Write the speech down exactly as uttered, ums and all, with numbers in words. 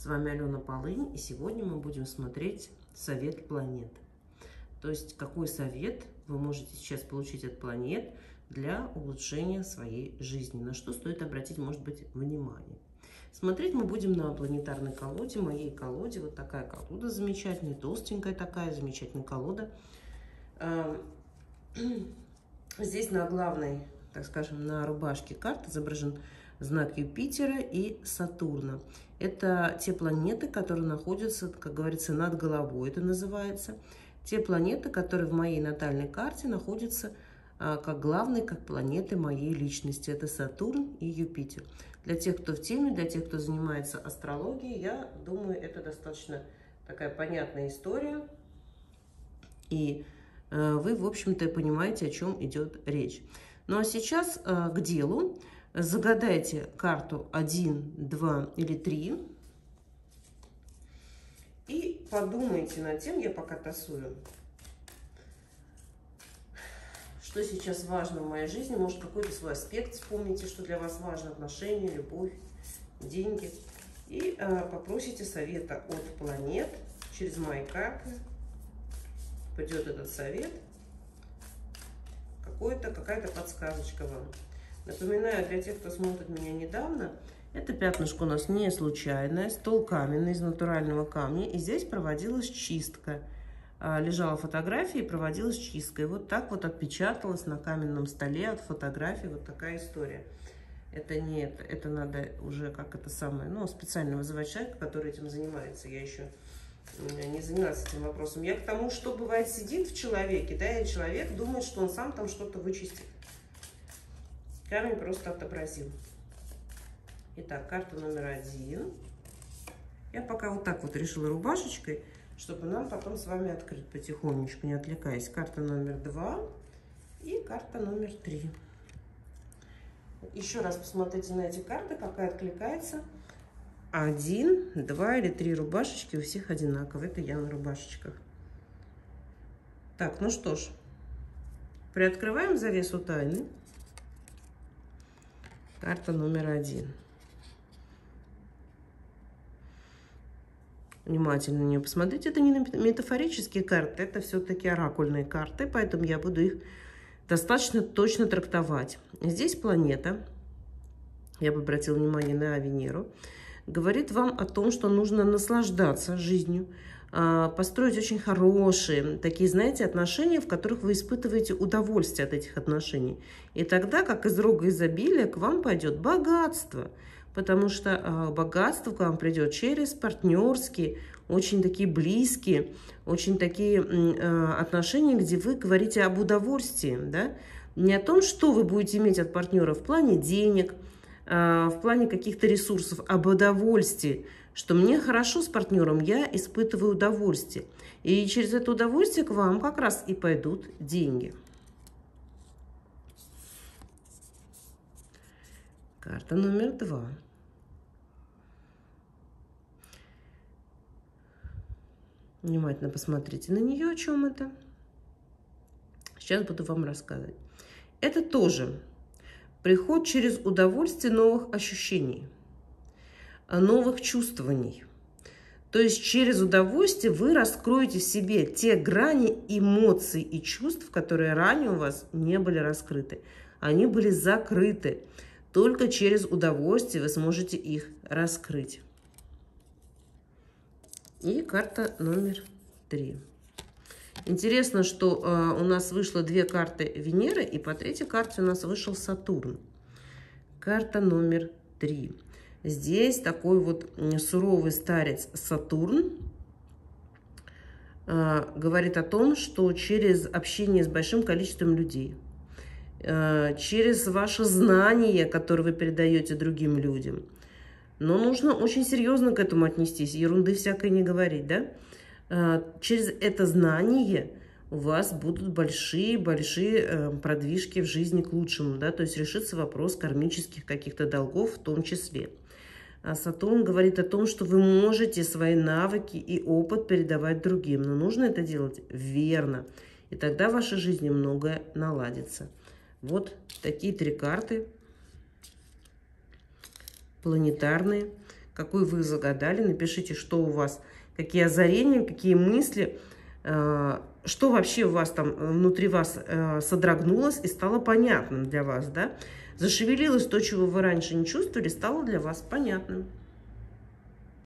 С вами Алена Полынь, и сегодня мы будем смотреть совет планет. То есть, какой совет вы можете сейчас получить от планет для улучшения своей жизни, на что стоит обратить, может быть, внимание. Смотреть мы будем на планетарной колоде, моей колоде. Вот такая колода замечательная, толстенькая такая, замечательная колода. Здесь на главной, так скажем, на рубашке карт изображен знак Юпитера и Сатурна. Это те планеты, которые находятся, как говорится, над головой, это называется. Те планеты, которые в моей натальной карте находятся как главные, как планеты моей личности. Это Сатурн и Юпитер. Для тех, кто в теме, для тех, кто занимается астрологией, я думаю, это достаточно такая понятная история. И вы, в общем-то, понимаете, о чем идет речь. Ну а сейчас к делу. Загадайте карту один, два или три. И подумайте над тем, я пока тасую, что сейчас важно в моей жизни. Может, какой-то свой аспект вспомните, что для вас важно: отношения, любовь, деньги. И э, попросите совета от планет через мои карты. Пойдет этот совет. Какой-то, какая-то подсказочка вам. Напоминаю, для тех, кто смотрит меня недавно, это пятнышко у нас не случайное. Стол каменный, из натурального камня. И здесь проводилась чистка. Лежала фотография и проводилась чистка. И вот так вот отпечаталась на каменном столе от фотографии. Вот такая история. Это не это. Это надо уже как это самое... Ну, специально вызывать человека, который этим занимается. Я еще не занималась этим вопросом. Я к тому, что бывает сидит в человеке, да, и человек думает, что он сам там что-то вычистит. Камень просто отобразил. Итак, карта номер один. Я пока вот так вот решила рубашечкой, чтобы нам потом с вами открыть потихонечку, не отвлекаясь. Карта номер два и карта номер три. Еще раз посмотрите на эти карты, какая откликается. Один, два или три рубашечки у всех одинаково. Это я на рубашечках. Так, ну что ж, приоткрываем завесу тайны. Карта номер один. Внимательно на нее посмотрите. Это не метафорические карты, это все-таки оракульные карты, поэтому я буду их достаточно точно трактовать. Здесь планета, я бы обратила внимание на Венеру, говорит вам о том, что нужно наслаждаться жизнью, построить очень хорошие, такие, знаете, отношения, в которых вы испытываете удовольствие от этих отношений. И тогда, как из рога изобилия, к вам пойдет богатство, потому что богатство к вам придет через партнерские, очень такие близкие, очень такие отношения, где вы говорите об удовольствии, да? Не о том, что вы будете иметь от партнера в плане денег, в плане каких-то ресурсов, об удовольствии, что мне хорошо с партнером, я испытываю удовольствие. И через это удовольствие к вам как раз и пойдут деньги. Карта номер два. Внимательно посмотрите на нее, о чем это. Сейчас буду вам рассказывать. Это тоже приход через удовольствие новых ощущений, новых чувствований. То есть через удовольствие вы раскроете в себе те грани эмоций и чувств, которые ранее у вас не были раскрыты. Они были закрыты. Только через удовольствие вы сможете их раскрыть. И карта номер три. Интересно, что э, у нас вышло две карты Венеры, и по третьей карте у нас вышел Сатурн. Карта номер три. Здесь такой вот суровый старец Сатурн э, говорит о том, что через общение с большим количеством людей, э, через ваше знание, которое вы передаете другим людям, но нужно очень серьезно к этому отнестись, ерунды всякой не говорить, да? Э, через это знание у вас будут большие-большие э, продвижки в жизни к лучшему, да? То есть решится вопрос кармических каких-то долгов в том числе. А Сатурн говорит о том, что вы можете свои навыки и опыт передавать другим, но нужно это делать верно, и тогда в вашей жизни многое наладится. Вот такие три карты планетарные, какой вы загадали. Напишите, что у вас, какие озарения, какие мысли, э, что вообще у вас там внутри вас э, содрогнулось и стало понятным для вас, да? Зашевелилось то, чего вы раньше не чувствовали, стало для вас понятным.